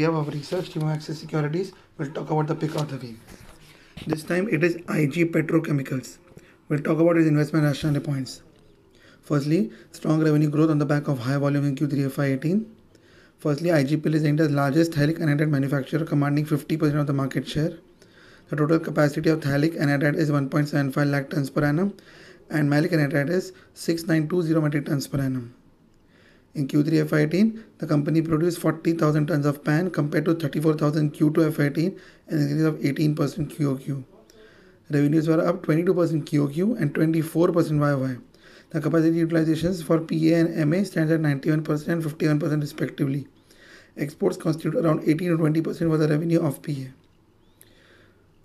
we have our research team, Axis Securities. We'll talk about the pick of the week. This time it is IG Petrochemicals. We'll talk about its investment rationale points. Firstly, strong revenue growth on the back of high volume in Q3 FY18. Firstly, IGPL is India's largest phthalic anhydride manufacturer, commanding 50% of the market share. The total capacity of phthalic anhydride is 1.75 lakh tons per annum and maleic anhydride is 6920 metric tons per annum. In Q3 FY18, the company produced 40,000 tons of PAN compared to 34,000 Q2 FY18, an increase of 18% QOQ. Revenues were up 22% QOQ and 24% YOY. The capacity utilizations for PA and MA stands at 91% and 51% respectively. Exports constitute around 18 to 20% of the revenue of PA.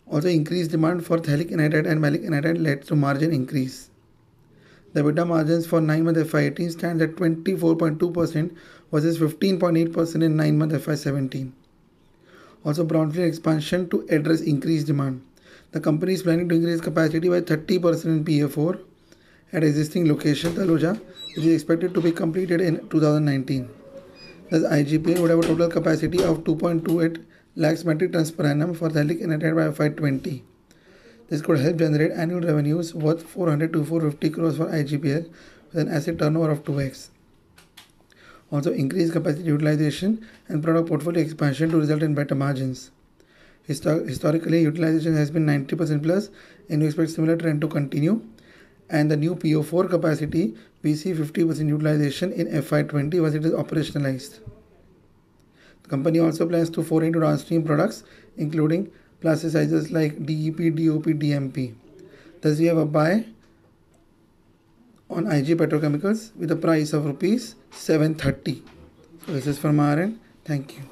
Also, increased demand for phthalic anhydride and maleic anhydride led to margin increase. The EBITDA margins for 9-month FY18 stands at 24.2% versus 15.8% in 9-month FY17. Also, brownfield expansion to address increased demand. The company is planning to increase capacity by 30% in PA4 at existing location Taloja, which is expected to be completed in 2019. Thus, IGPL would have a total capacity of 2.28 lakhs metric tons per annum for phthalic anhydride by FY20. This could help generate annual revenues worth 400 to 450 crores for IGPL with an asset turnover of 2x. Also, increased capacity utilization and product portfolio expansion to result in better margins. Historically, utilization has been 90% plus, and we expect similar trend to continue. And the new PO4 capacity, we see 50% utilization in FY20 once it is operationalized. The company also plans to foray into downstream products, including plasticizers like DEP, DOP, DMP. Thus, we have a buy on IG Petrochemicals with a price of Rs. 730. So, this is from our end. Thank you.